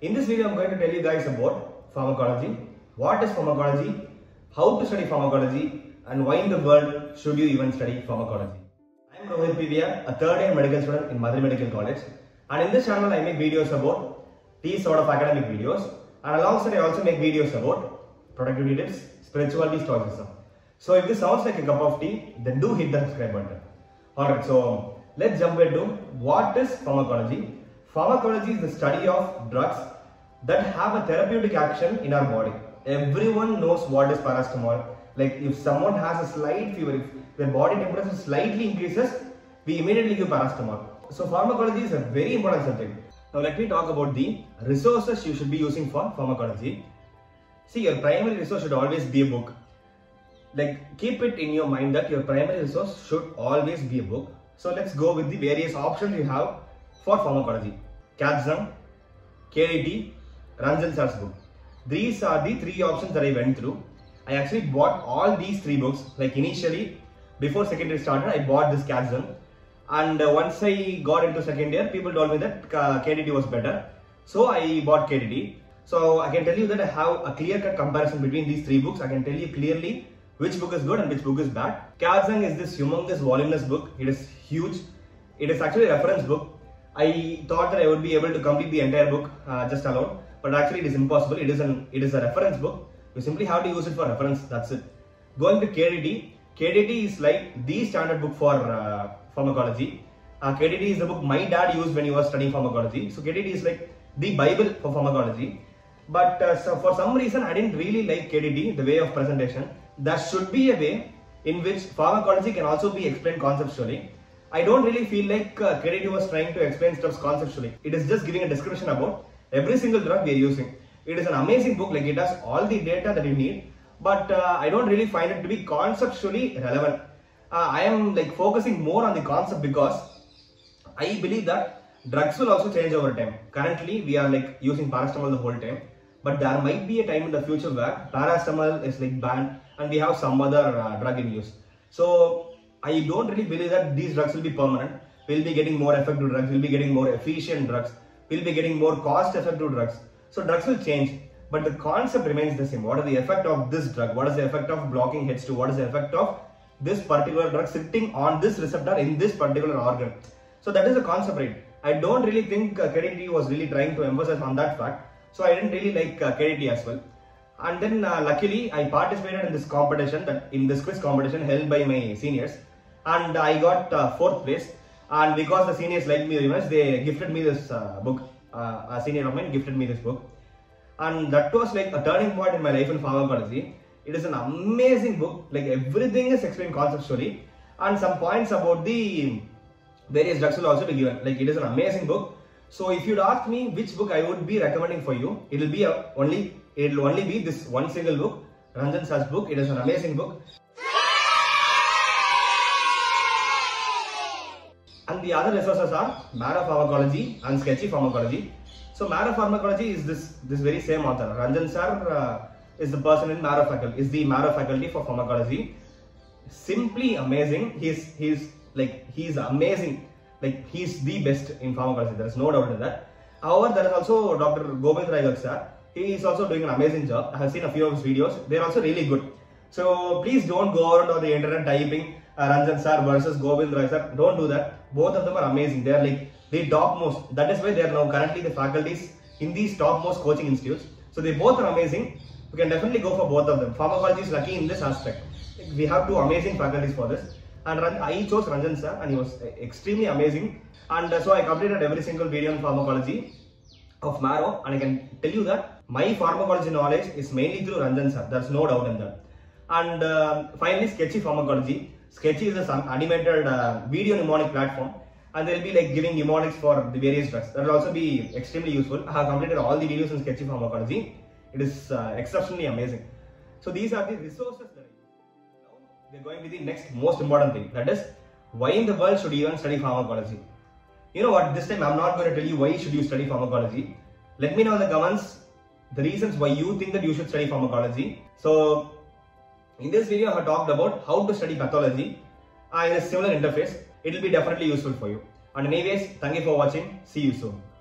In this video, I'm going to tell you guys about pharmacology. What is pharmacology? How to study pharmacology? And why in the world should you even study pharmacology? I'm Rohith PVR, a third-year medical student in Madurai Medical College. And in this channel, I make videos about these sort of academic videos. And alongside, I also make videos about productivity tips, spirituality, stoicism. So if this sounds like a cup of tea, then do hit the subscribe button. Alright, so let's jump into what is pharmacology. Pharmacology is the study of drugs that have a therapeutic action in our body. Everyone knows what is paracetamol. Like if someone has a slight fever, if their body temperature slightly increases, we immediately give paracetamol. So pharmacology is a very important subject. Now let me talk about the resources you should be using for pharmacology. See, your primary resource should always be a book. Like keep it in your mind that your primary resource should always be a book. So let's go with the various options you have for pharmacology. Katzung, KDT, Ranjan's book. These are the three options that I went through. I actually bought all these three books. Like initially, before second year started, I bought this Katzung. And once I got into second year, people told me that KDT was better. So I bought KDT. So I can tell you that I have a clear-cut comparison between these three books. I can tell you clearly which book is good and which book is bad. Katzung is this humongous, voluminous book. It is huge. It is actually a reference book. I thought that I would be able to complete the entire book just alone, but actually it is impossible. It is a reference book. You simply have to use it for reference. That's it. Going to KDT. KDT is like the standard book for pharmacology. KDT is the book my dad used when he was studying pharmacology. So KDT is like the Bible for pharmacology. But so for some reason, I didn't really like KDT, the way of presentation. There should be a way in which pharmacology can also be explained conceptually. I don't really feel like KDT was trying to explain stuff conceptually. It is just giving a description about every single drug we are using. It is an amazing book, like it has all the data that you need, but I don't really find it to be conceptually relevant. I am like focusing more on the concept because I believe that drugs will also change over time. Currently, we are like using paracetamol the whole time, but there might be a time in the future where paracetamol is like banned and we have some other drug in use. So I don't really believe that these drugs will be permanent. We'll be getting more effective drugs, we'll be getting more efficient drugs, we'll be getting more cost-effective drugs. So drugs will change, but the concept remains the same. What is the effect of this drug? What is the effect of blocking H2? What is the effect of this particular drug sitting on this receptor in this particular organ? So that is the concept, right? I don't really think KDT was really trying to emphasize on that fact. So I didn't really like KDT as well. And then luckily, I participated in this competition, in this quiz competition held by my seniors. And I got 4th place, and because the seniors liked me very much, they gifted me this book. A senior of mine gifted me this book, and that was like a turning point in my life in pharmacology. It is an amazing book, like everything is explained conceptually, and some points about the various drugs will also be given. Like it is an amazing book. So if you'd ask me which book I would be recommending for you, it will only be this one single book, Ranjan's book. It is an amazing book. And the other resources are Marrow Pharmacology and Sketchy Pharmacology. So Marrow Pharmacology is this very same author. Ranjan sir is the person in Marrow faculty, is the Marrow faculty for pharmacology. Simply amazing. He's the best in pharmacology. There is no doubt in that. However, there is also Dr. Govind Rai sir. He is also doing an amazing job. I have seen a few of his videos. They are also really good. So please don't go around on the internet typing Ranjan sir versus Govind Rai sir. Don't do that. Both of them are amazing. They are like the topmost. That is why they are now currently the faculties in these topmost coaching institutes. So they both are amazing. You can definitely go for both of them. Pharmacology is lucky in this aspect. We have two amazing faculties for this. And I chose Ranjan sir, and he was extremely amazing. And so I completed every single video on pharmacology of Marrow, and I can tell you that my pharmacology knowledge is mainly through Ranjan sir. There's no doubt in that. And finally, Sketchy Pharmacology. Sketchy is an animated video mnemonic platform, and they'll be like giving mnemonics for the various drugs. That will also be extremely useful. I have completed all the videos in Sketchy Pharmacology. It is exceptionally amazing. So these are the resources that I use. Now we're going with the next most important thing, that is, why in the world should you even study pharmacology? You know what, this time I'm not going to tell you why should you study pharmacology. Let me know in the comments the reasons why you think that you should study pharmacology. So in this video, I have talked about how to study pathology in a similar interface. It will be definitely useful for you. And anyways, thank you for watching. See you soon.